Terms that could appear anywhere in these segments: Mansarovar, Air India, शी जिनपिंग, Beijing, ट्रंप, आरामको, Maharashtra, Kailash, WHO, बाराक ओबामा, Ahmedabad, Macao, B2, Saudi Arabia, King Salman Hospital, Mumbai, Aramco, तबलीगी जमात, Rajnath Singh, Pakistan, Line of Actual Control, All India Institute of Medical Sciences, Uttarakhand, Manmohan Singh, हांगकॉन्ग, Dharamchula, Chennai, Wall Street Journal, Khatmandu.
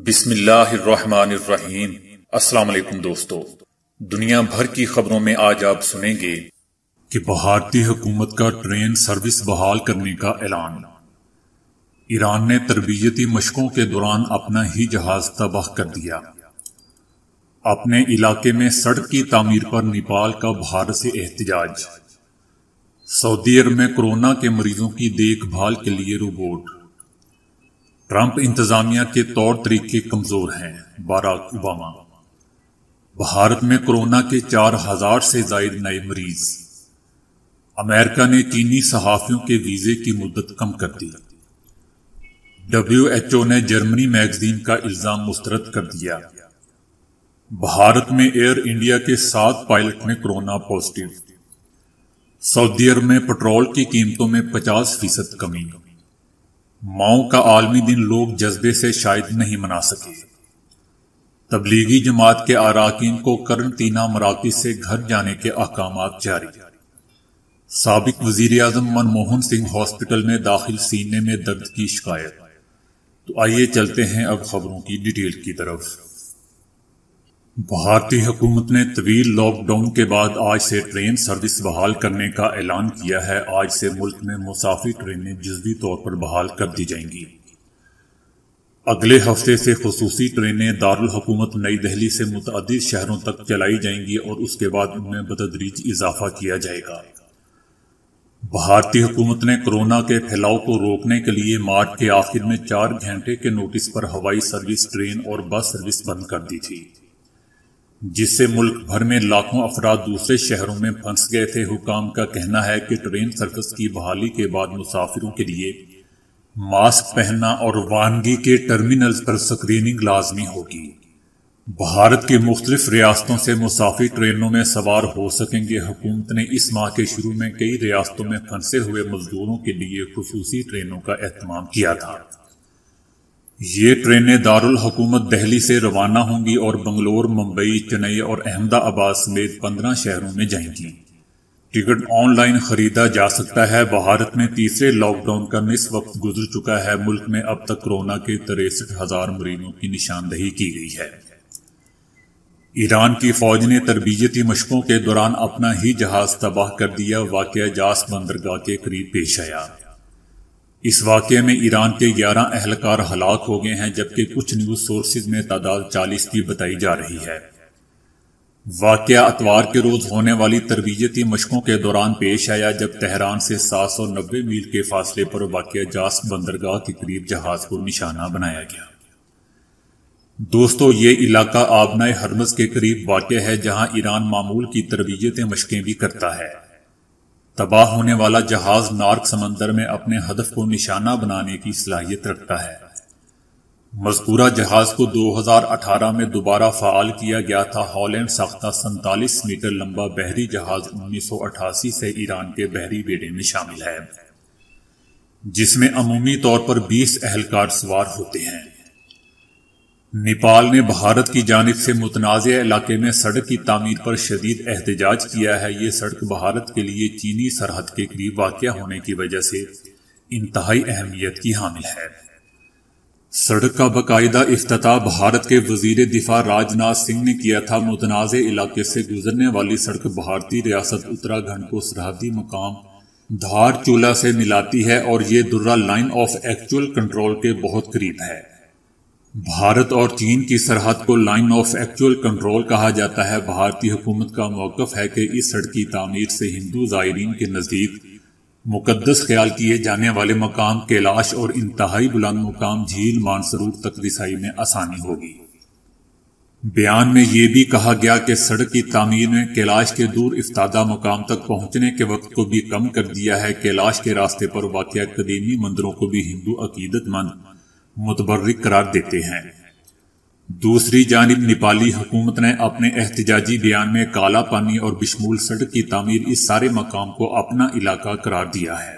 बिस्मिल्लाहिर्रहमानिर्रहीम। अस्सलाम वालेकुम दोस्तों, दुनिया भर की खबरों में आज आप सुनेंगे कि भारतीय हुकूमत का ट्रेन सर्विस बहाल करने का ऐलान। ईरान ने तरबियती मशकों के दौरान अपना ही जहाज तबाह कर दिया। अपने इलाके में सड़क की तामीर पर नेपाल का भारत से एहतजाज। सऊदी अरब में कोरोना के मरीजों की देखभाल के लिए रोबोट। ट्रंप इंतजामिया के तौर तरीके कमजोर हैं, बाराक ओबामा। भारत में कोरोना के 4000 से जायद नए मरीज। अमेरिका ने चीनी सहाफियों के वीजे की मुद्दत कम कर दी। WHO ने जर्मनी मैगजीन का इल्जाम मुस्तरद कर दिया। भारत में एयर इंडिया के 7 पायलट में कोरोना पॉजिटिव। सऊदी अरब में पेट्रोल की कीमतों में 50% कमी। माओ का आलमी दिन लोग जज्बे से शायद नहीं मना सके। तबलीगी जमात के अरकान को करंतना मराकज से घर जाने के अहकाम जारी। साबिक वज़ीर-ए-आज़म मनमोहन सिंह हॉस्पिटल में दाखिल, सीने में दर्द की शिकायत। तो आइए चलते हैं अब खबरों की डिटेल की तरफ। भारतीय हुकूमत ने तवील लॉकडाउन के बाद आज से ट्रेन सर्विस बहाल करने का ऐलान किया है। आज से मुल्क में मुसाफिर ट्रेनें जुज़वी तौर पर बहाल कर दी जाएंगी। अगले हफ्ते से खसूसी ट्रेनें दारुल हुकूमत नई दिल्ली से मुतअद्दिद शहरों तक चलाई जाएंगी और उसके बाद उनमें बतदरीज इजाफा किया जाएगा। भारतीय हुकूमत ने कोरोना के फैलाव को रोकने के लिए मार्च के आखिर में 4 घंटे के नोटिस पर हवाई सर्विस, ट्रेन और बस सर्विस बंद कर दी थी, जिससे मुल्क भर में लाखों अफराद दूसरे शहरों में फंस गए थे। हुकाम का कहना है कि ट्रेन सर्विस की बहाली के बाद मुसाफिरों के लिए मास्क पहनना और वानगी के टर्मिनल्स पर स्क्रीनिंग लाजमी होगी। भारत के मुख्तलिफ रियासतों से मुसाफिर ट्रेनों में सवार हो सकेंगे। हुकूमत ने इस माह के शुरू में कई रियासतों में फंसे हुए मजदूरों के लिए खसूसी ट्रेनों का एहतमाम किया था। ये ट्रेनें दारुल हुकूमत दिल्ली से रवाना होंगी और बंगलोर, मुंबई, चेन्नई और अहमदाबाद समेत 15 शहरों में जाएंगी। टिकट ऑनलाइन खरीदा जा सकता है। भारत में तीसरे लॉकडाउन का निस्फ वक्त गुजर चुका है। मुल्क में अब तक कोरोना के 63,000 मरीजों की निशानदही की गई है। ईरान की फौज ने तरबियती मशकों के दौरान अपना ही जहाज तबाह कर दिया। वाकया जास बंदरगाह के करीब पेश आया। इस वाक़े में ईरान के 11 अहलकार हलाक हो गए हैं, जबकि कुछ न्यूज़ सोर्सेज में तादाद 40 की बताई जा रही है। वाक़या अतवार के रोज़ होने वाली तरबियती मशकों के दौरान पेश आया, जब तेहरान से 790 मील के फासले पर वाक़या जास बंदरगाह के करीब जहाज को निशाना बनाया गया। दोस्तों, ये इलाका आबनाए हरमज़ के करीब वाक़ है, जहाँ ईरान मामूल की तरबियती मशकें भी करता है। तबाह होने वाला जहाज नार्क समंदर में अपने हदफ को निशाना बनाने की सलाहियत रखता है। मजकूरा जहाज को 2018 में दोबारा फ़ाल किया गया था। हॉलैंड साख्ता 47 मीटर लंबा बहरी जहाज 1988 से ईरान के बहरी बेड़े में शामिल है, जिसमें अमूमी तौर पर 20 अहलकार सवार होते हैं। नेपाल ने भारत की जानिब से मुतनाज़े इलाके में सड़क की तामीर पर शदीद एहतजाज किया है। ये सड़क भारत के लिए चीनी सरहद के करीब वाक़ होने की वजह से इंतहाई अहमियत की हामिल है। सड़क का बाकायदा इफ्तिताह भारत के वज़ीर दिफा राजनाथ सिंह ने किया था। मुतनाज़े इलाके से गुजरने वाली सड़क भारतीय रियासत उत्तराखंड को सरहदी मकाम धारचूला से मिलाती है और ये दुर्रा लाइन ऑफ एक्चुअल कंट्रोल के बहुत करीब है। भारत और चीन की सरहद को लाइन ऑफ एक्चुअल कंट्रोल कहा जाता है। भारतीय हुकूमत का मौक़िफ़ है कि इस सड़क की तामीर से हिंदू ज़ायरीन के नज़दीक मुक़द्दस ख्याल किए जाने वाले मकाम कैलाश और इंतहाई बुलंद मुकाम झील मानसरोवर तक रिसाई में आसानी होगी। बयान में ये भी कहा गया कि सड़क की तामीर में कैलाश के दूर इफ्तादा मकाम तक पहुँचने के वक्त को भी कम कर दिया है। कैलाश के रास्ते पर वाक़िया कदीमी मंदिरों को भी हिंदू अक़ीदतमंद मुतबर्रिक करार देते हैं। दूसरी जानिब नेपाली हुकूमत ने अपने एहतजाजी बयान में काला पानी और बिशमूल सड़क की तामीर इस सारे मकाम को अपना इलाका करार दिया है।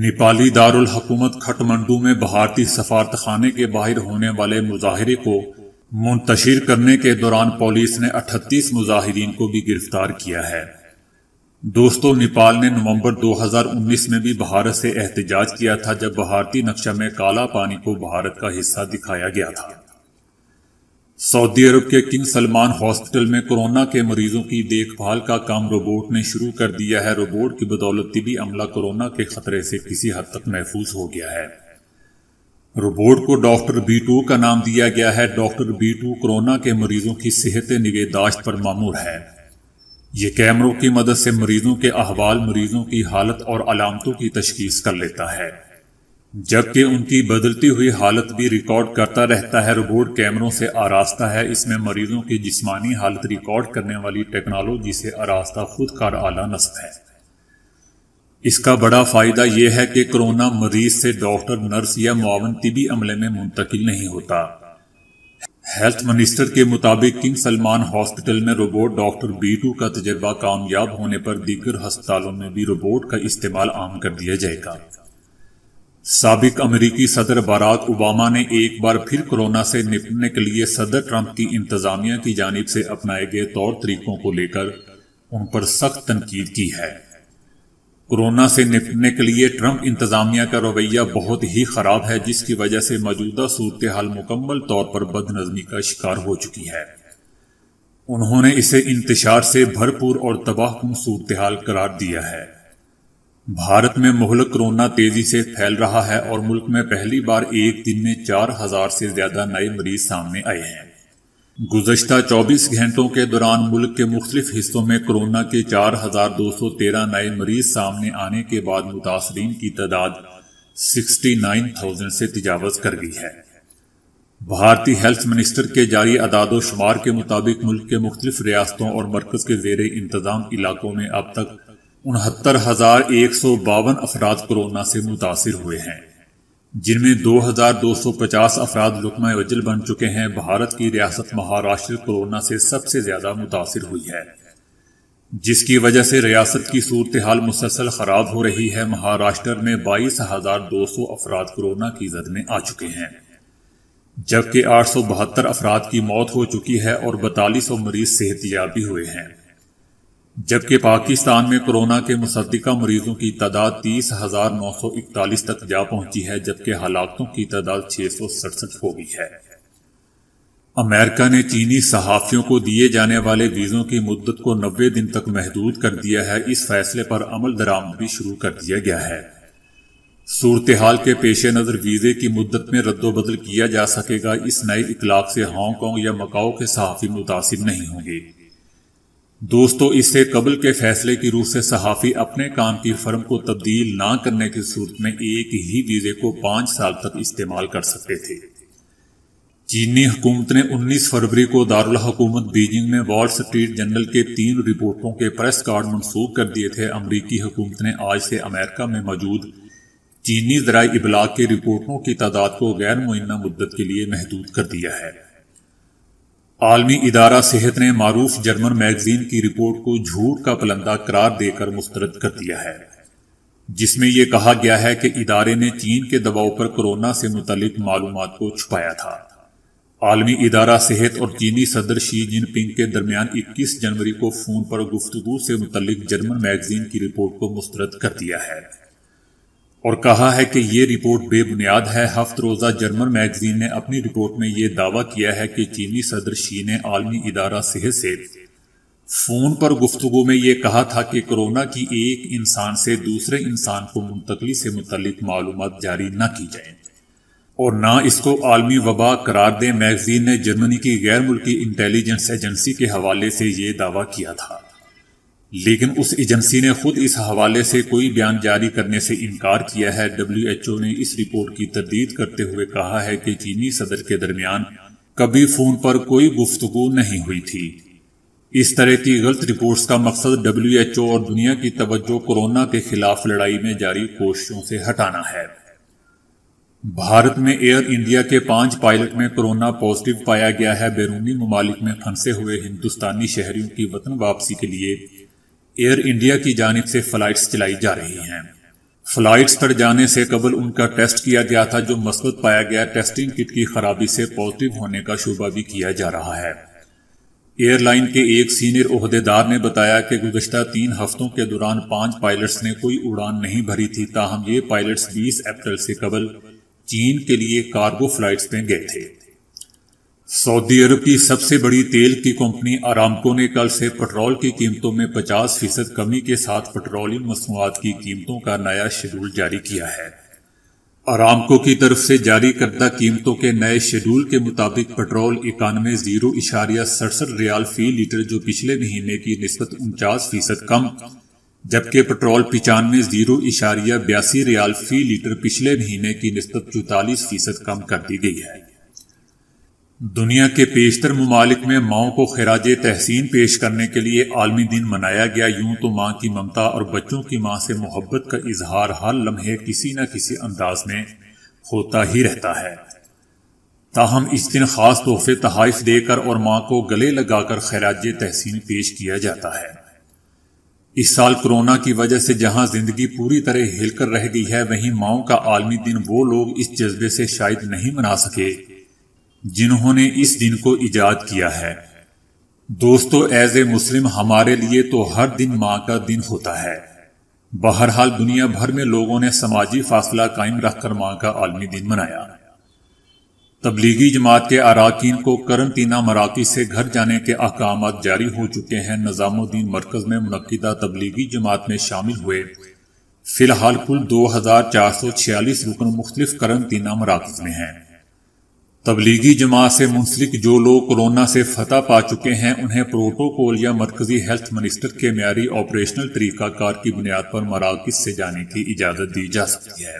नेपाली दारुल हुकूमत खटमंडू में भारतीय सफारतखाने के बाहर होने वाले मुजाहरे को मुंतशिर करने के दौरान पुलिस ने 38 मुजाहरीन को भी गिरफ्तार किया है। दोस्तों, नेपाल ने नवंबर 2019 में भी भारत से एहतिजाज किया था जब भारतीय नक्शा में काला पानी को भारत का हिस्सा दिखाया गया था। सऊदी अरब के किंग सलमान हॉस्पिटल में कोरोना के मरीजों की देखभाल का काम रोबोट ने शुरू कर दिया है। रोबोट की बदौलत तिबी अमला कोरोना के खतरे से किसी हद तक महफूज हो गया है। रोबोट को डॉक्टर B2 का नाम दिया गया है। डॉक्टर B2 कोरोना के मरीजों की सेहत निगहदाश्त पर मामूर है। ये कैमरों की मदद से मरीजों के अहवाल, मरीजों की हालत और अलामतों की तशखीस कर लेता है, जबकि उनकी बदलती हुई हालत भी रिकॉर्ड करता रहता है। रोबोट कैमरों से आरास्ता है। इसमें मरीजों की जिस्मानी हालत रिकॉर्ड करने वाली टेक्नोलॉजी से आरास्ता खुदकार आला नस्ल है। इसका बड़ा फायदा यह है कि कोरोना मरीज से डॉक्टर, नर्स या मुआवन तिबी अमले में मुंतकिल नहीं होता। हेल्थ मिनिस्टर के मुताबिक किंग सलमान हॉस्पिटल में रोबोट डॉक्टर B2 का तजर्बा कामयाब होने पर दीगर हस्पतालों में भी रोबोट का इस्तेमाल आम कर दिया जाएगा। साबिक अमेरिकी सदर बराक ओबामा ने एक बार फिर कोरोना से निपटने के लिए सदर ट्रंप की इंतजामिया की जानिब से अपनाए गए तौर तरीकों को लेकर उन पर सख्त तनकीद की है। कोरोना से निपटने के लिए ट्रंप इंतजामिया का रवैया बहुत ही खराब है, जिसकी वजह से मौजूदा सूरत हाल मुकम्मल तौर पर बदनज़मी का शिकार हो चुकी है। उन्होंने इसे इंतशार से भरपूर और तबाहकुन सूरत हाल करार दिया है। भारत में मुहलक कोरोना तेजी से फैल रहा है और मुल्क में पहली बार एक दिन में 4000 से ज्यादा नए मरीज सामने आए हैं। गुज़श्ता 24 घंटों के दौरान मुल्क के मुख्तलिफ हिस्सों में कोरोना के 4213 नए मरीज सामने आने के बाद मुतासरीन की तादाद 69,000 से तजावज़ कर गई है। भारतीय हेल्थ मिनिस्टर के जारी अदादो शुमार के मुताबिक मुल्क के मुख्तलिफ रियासतों और मरकज़ के ज़ेरे इंतज़ाम इलाकों में अब तक 69,152 अफराद कोरोना से मुतासर हुए हैं, जिनमें 2,250 अफराद लुकमा वजल बन चुके हैं। भारत की रियासत महाराष्ट्र कोरोना से सबसे ज्यादा मुतासर हुई है, जिसकी वजह से रियासत की सूरत हाल मुसलसल खराब हो रही है। महाराष्ट्र में 22,200 अफराद कोरोना की जद में आ चुके हैं, जबकि 872 अफराद की मौत हो चुकी है और 4200 मरीज सेहतियाब भी हुए हैं, जबकि पाकिस्तान में कोरोना के मुसद्दिका मरीजों की तादाद 30,941 तक जा पहुंची है, जबकि हलाकतों की तादाद 667 हो गई है। अमेरिका ने चीनी सहाफ़ियों को दिए जाने वाले वीज़ों की मुद्दत को 90 दिन तक महदूद कर दिया है। इस फैसले पर अमल दरामद भी शुरू कर दिया गया है। सूरत हाल के पेश नज़र वीज़े की मुद्दत में रद्दोबदल किया जा सकेगा। इस नए इतलाक़ से हांगकॉन्ग या मकाओ के सहाफ़ी मुतासिर नहीं होंगे। दोस्तों, इससे कबल के फैसले की रूह से सहाफ़ी अपने काम की फर्म को तब्दील ना करने की सूरत में एक ही वीज़े को 5 साल तक इस्तेमाल कर सकते थे। चीनी हुकूमत ने 19 फरवरी को दारुल हुकूमत बीजिंग में वॉल स्ट्रीट जर्नल के 3 रिपोर्टरों के प्रेस कार्ड मंसूख कर दिए थे। अमरीकी हुकूमत ने आज से अमेरिका में मौजूद चीनी ज़राए इबलाग के रिपोर्टरों की तादाद को गैर मुअय्यना मुद्दत के लिए महदूद कर दिया है। आलमी इदारा सेहत ने मारूफ जर्मन मैगजीन की रिपोर्ट को झूठ का पलंदा करार देकर मुस्तरद कर दिया है, जिसमें यह कहा गया है कि इदारे ने चीन के दबाव पर कोरोना से मुतल्लिक मालूमात को छुपाया था। आलमी इदारा सेहत और चीनी सदर शी जिनपिंग के दरमियान 21 जनवरी को फोन पर गुफ्तगू से मुतल्लिक जर्मन मैगजीन की रिपोर्ट को मुस्तरद कर दिया है और कहा है कि ये रिपोर्ट बेबुनियाद है। हफ्त रोज़ा जर्मन मैगजीन ने अपनी रिपोर्ट में ये दावा किया है कि चीनी सदर शी ने आलमी इदारा सेहत से फ़ोन पर गुफ्तगू में ये कहा था कि कोरोना की एक इंसान से दूसरे इंसान को मुंतकली से मुतल्लिक मालूमात जारी ना की जाएं और ना इसको आलमी वबा करार दें। मैगजीन ने जर्मनी की गैर मुल्की इंटेलिजेंस एजेंसी के हवाले से ये दावा किया था, लेकिन उस एजेंसी ने खुद इस हवाले से कोई बयान जारी करने से इनकार किया है। WHO ने इस रिपोर्ट की तरदीद करते हुए कहा है कि चीनी सदर के दरमियान कभी फ़ोन पर कोई गुफ्तगू नहीं हुई थी। इस तरह की गलत रिपोर्ट्स का मकसद WHO और दुनिया की तवज्जो कोरोना के खिलाफ लड़ाई में जारी कोशिशों से हटाना है। भारत में एयर इंडिया के 5 पायलट में कोरोना पॉजिटिव पाया गया है। बैरूनी ममालिक में फंसे हुए हिंदुस्तानी शहरियों की वतन वापसी के लिए एयर इंडिया की जानिब से फ्लाइट्स चलाई जा रही हैं। फ्लाइट्स पर जाने से कबल उनका टेस्ट किया गया था, जो मस्बत पाया गया। टेस्टिंग किट की खराबी से पॉजिटिव होने का शुबा भी किया जा रहा है। एयरलाइन के एक सीनियर ओहदेदार ने बताया कि गुज़श्ता 3 हफ्तों के दौरान 5 पायलट्स ने कोई उड़ान नहीं भरी थी। ताहम ये पायलट्स 20 अप्रैल से कबल चीन के लिए कार्गो फ्लाइट्स में गए थे। सऊदी अरब की सबसे बड़ी तेल की कंपनी आरामको ने कल से पेट्रोल की कीमतों में 50% कमी के साथ पेट्रोलियम मसनूआत की कीमतों का नया शेड्यूल जारी किया है। अरामको की तरफ से जारी करदा कीमतों के नए शेड्यूल के मुताबिक पेट्रोल 91.67 रियाल फी लीटर जो पिछले महीने की निस्बत 49% कम, जबकि पेट्रोल 95.82 रियाल फी लीटर पिछले महीने की निस्बत 44% कम कर दी गई है। दुनिया के पेशतर ममालिक में माओं को खिराज तहसीन पेश करने के लिए आलमी दिन मनाया गया। यूं तो माँ की ममता और बच्चों की माँ से मोहब्बत का इजहार हर लम्हे किसी न किसी अंदाज में होता ही रहता है। ताहम इस दिन खास तोहफे तहाइफ देकर और माँ को गले लगाकर खिराज तहसीन पेश किया जाता है। इस साल कोरोना की वजह से जहाँ जिंदगी पूरी तरह हिलकर रह गई है, वहीं माओं का आलमी दिन वो लोग इस जज्बे से शायद नहीं मना सके जिन्होंने इस दिन को इजाद किया है। दोस्तों, एज ए मुस्लिम हमारे लिए तो हर दिन माँ का दिन होता है। बहरहाल दुनिया भर में लोगों ने समाजी फासला कायम रखकर माँ का आलमी दिन मनाया। तबलीगी जमात के अराकीन को करंतना मराकज से घर जाने के अहकाम जारी हो चुके हैं। निज़ामुद्दीन मरकज में मुनक्किदा तबलीगी जमात में शामिल हुए फिलहाल कुल 2446 रुकन मुख्तलिफ करंतना मराकज में हैं। तबलीगी जमात से मुंसलिक जो लोग कोरोना से फतह पा चुके हैं, उन्हें प्रोटोकॉल या मरकजी हेल्थ मिनिस्टर के म्यारी ऑपरेशनल तरीकाकार की बुनियाद पर मराकज से जाने की इजाज़त दी जा सकती है।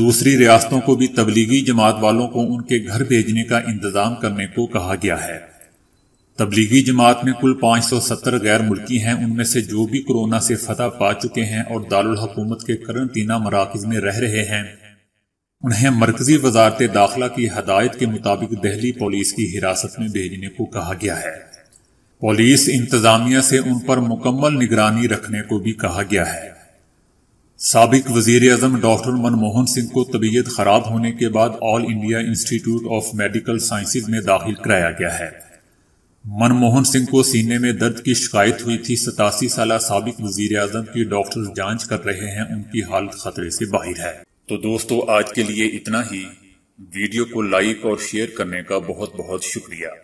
दूसरी रियासतों को भी तबलीगी जमात वालों को उनके घर भेजने का इंतजाम करने को कहा गया है। तबलीगी जमात में कुल 570 गैर मुल्की हैं, उनमें से जो भी कोरोना से फतह पा चुके हैं और दारुल हुकूमत के करंतना मराकज में रह रहे हैं, उन्हें मरकजी वजारत दाखिला की हदायत के मुताबिक दिल्ली पुलिस की हिरासत में भेजने को कहा गया है। पुलिस इंतजामिया से उन पर मुकम्मल निगरानी रखने को भी कहा गया है। साबिक वजीर अजम डॉक्टर मनमोहन सिंह को तबीयत खराब होने के बाद all India institute of medical sciences में दाखिल कराया गया है। मनमोहन सिंह को सीने में दर्द की शिकायत हुई थी। 87 साल साबिक वजीर अजम की डॉक्टर जाँच कर रहे हैं, उनकी हालत खतरे से बाहर है। तो दोस्तों, आज के लिए इतना ही। वीडियो को लाइक और शेयर करने का बहुत बहुत शुक्रिया।